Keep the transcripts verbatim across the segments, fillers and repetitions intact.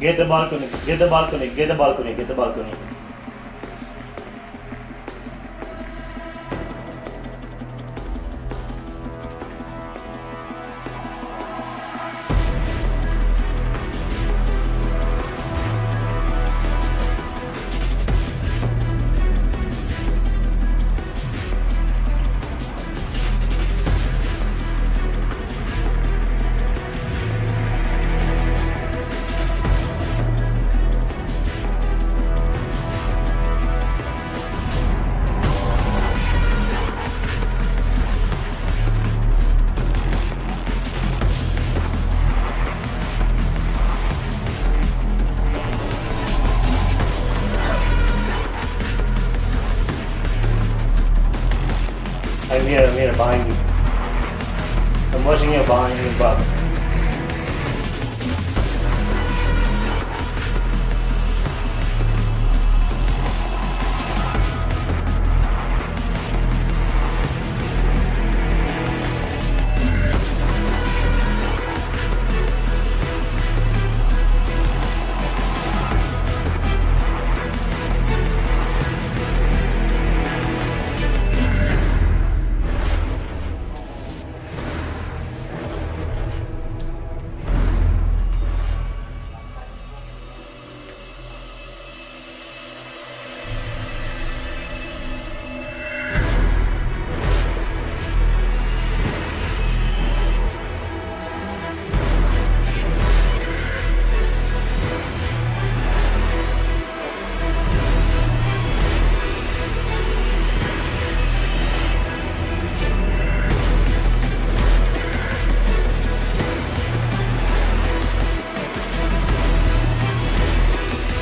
Get the balcony, get the balcony, get the balcony, get the balcony. I'm here, I'm here, behind you. I'm watching you behind your back.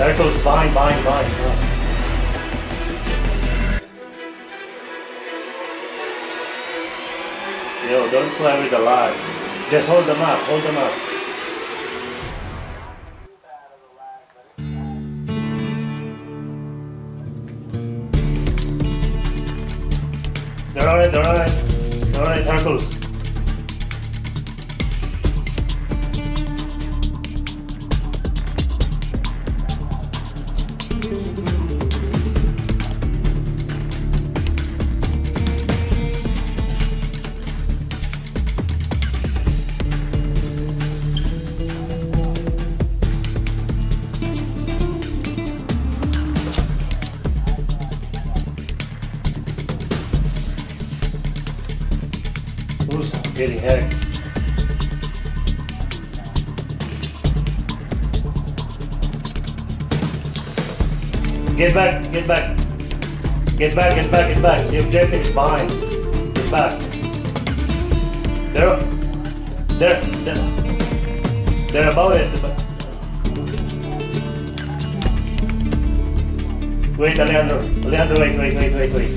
There it goes, behind, behind, behind, behind. Yo, don't play with the lag. Just hold them up, hold them up. They're on it, they're on it. They're on it, there it goes. Who's getting heck? Get back, get back. Get back, get back, get back. The objective is behind. Get back. They're, they're, they're, they're above it. Wait, Alejandro. Alejandro, wait, wait, wait, wait, wait.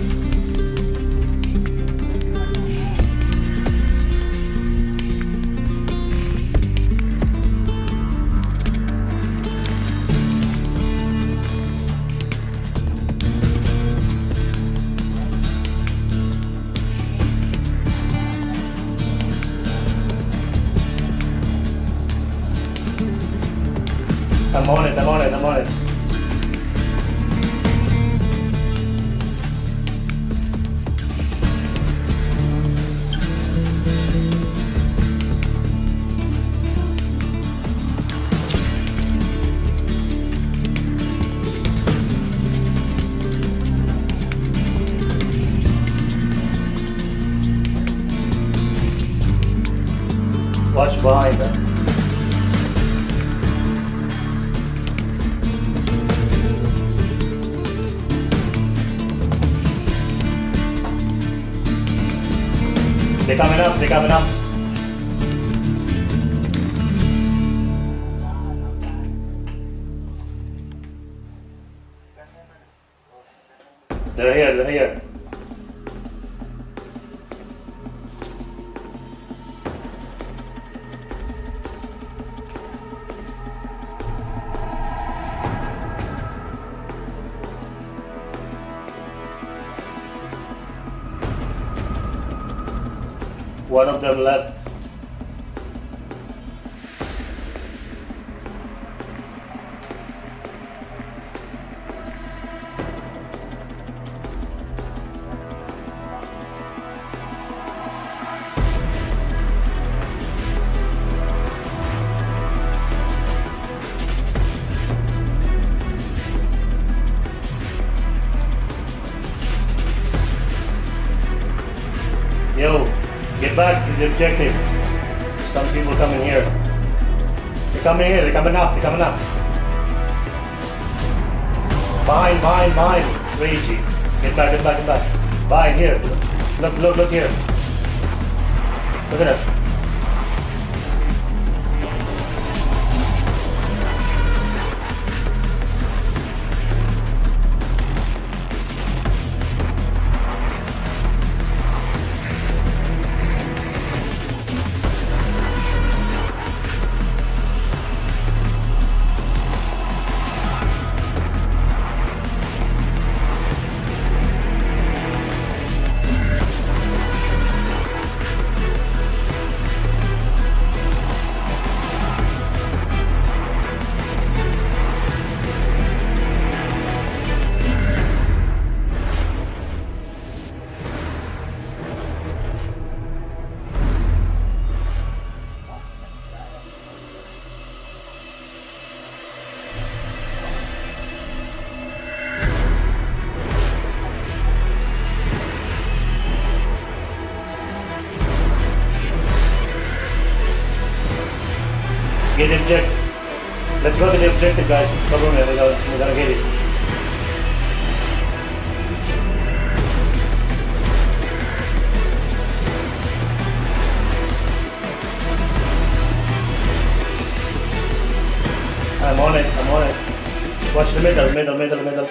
I'm on it, I'm on it, I'm on it. Watch behind them. They're coming up, they're coming up. They're here, they're here. One of them left. Yo, get back to the objective. Some people coming here. They're coming here, they're coming up, they're coming up. Behind, behind, behind. Very easy. Get back, get back, get back. Behind here. Look, look, look here. Look at that. Get the objective. Let's go to the objective, guys. Come on, we're gonna, we're gonna get it. I'm on it, I'm on it. Watch the middle, middle, middle, middle.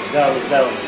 It's down, it's down.